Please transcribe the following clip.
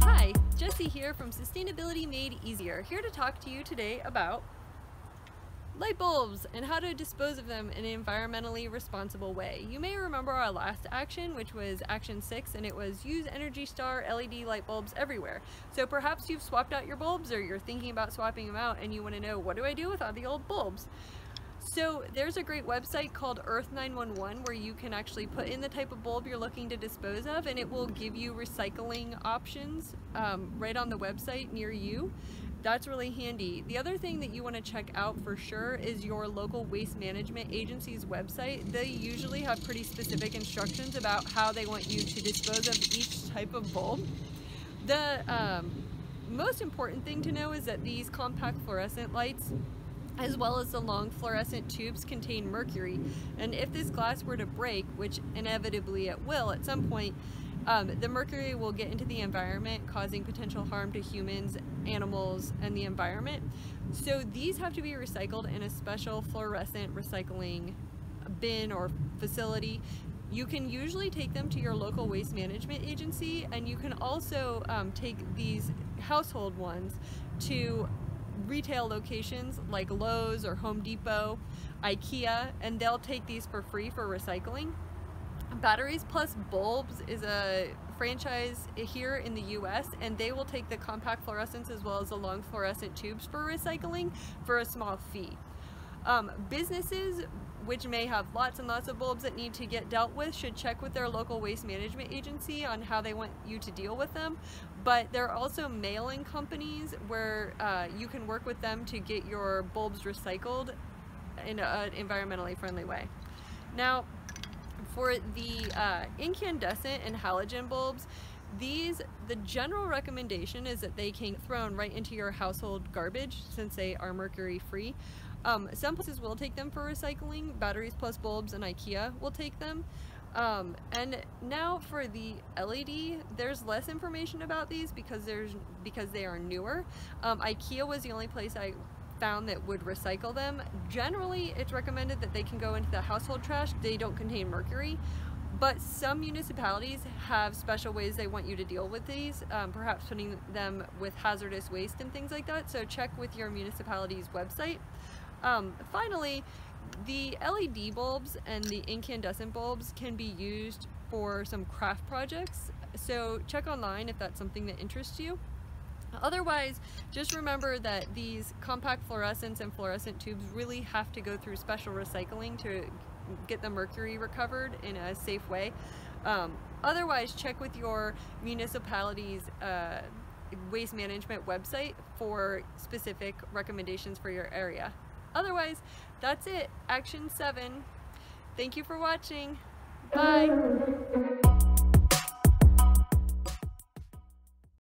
Hi, Jessie here from Sustainability Made Easier, here to talk to you today about light bulbs and how to dispose of them in an environmentally responsible way. You may remember our last action, which was action 6, and it was use Energy Star LED light bulbs everywhere. So perhaps you've swapped out your bulbs or you're thinking about swapping them out and you want to know, what do I do with all the old bulbs? So there's a great website called Earth 911 where you can actually put in the type of bulb you're looking to dispose of, and it will give you recycling options right on the website near you. That's really handy. The other thing that you want to check out for sure is your local waste management agency's website. They usually have pretty specific instructions about how they want you to dispose of each type of bulb. The most important thing to know is that these compact fluorescent lights, as well as the long fluorescent tubes, contain mercury. And if this glass were to break, which inevitably it will at some point, the mercury will get into the environment, causing potential harm to humans, animals, and the environment. So these have to be recycled in a special fluorescent recycling bin or facility. You can usually take them to your local waste management agency, and you can also take these household ones to retail locations like Lowe's or Home Depot, IKEA, and they'll take these for free for recycling. Batteries Plus Bulbs is a franchise here in the US, and they will take the compact fluorescents as well as the long fluorescent tubes for recycling for a small fee. Businesses which may have lots and lots of bulbs that need to get dealt with should check with their local waste management agency on how they want you to deal with them. But there are also mail-in companies where you can work with them to get your bulbs recycled in an environmentally friendly way. Now, for the incandescent and halogen bulbs, the general recommendation is that they can be thrown right into your household garbage since they are mercury free. Some places will take them for recycling. Batteries Plus Bulbs and IKEA will take them. And now for the LED, there's less information about these because they are newer. IKEA was the only place I found that would recycle them. Generally, it's recommended that they can go into the household trash. They don't contain mercury, but some municipalities have special ways they want you to deal with these, perhaps putting them with hazardous waste and things like that. So check with your municipality's website. Finally, the LED bulbs and the incandescent bulbs can be used for some craft projects. So check online if that's something that interests you. Otherwise, just remember that these compact fluorescents and fluorescent tubes really have to go through special recycling to get the mercury recovered in a safe way. Otherwise, check with your municipality's waste management website for specific recommendations for your area. Otherwise, that's it. Action 7. Thank you for watching. Bye.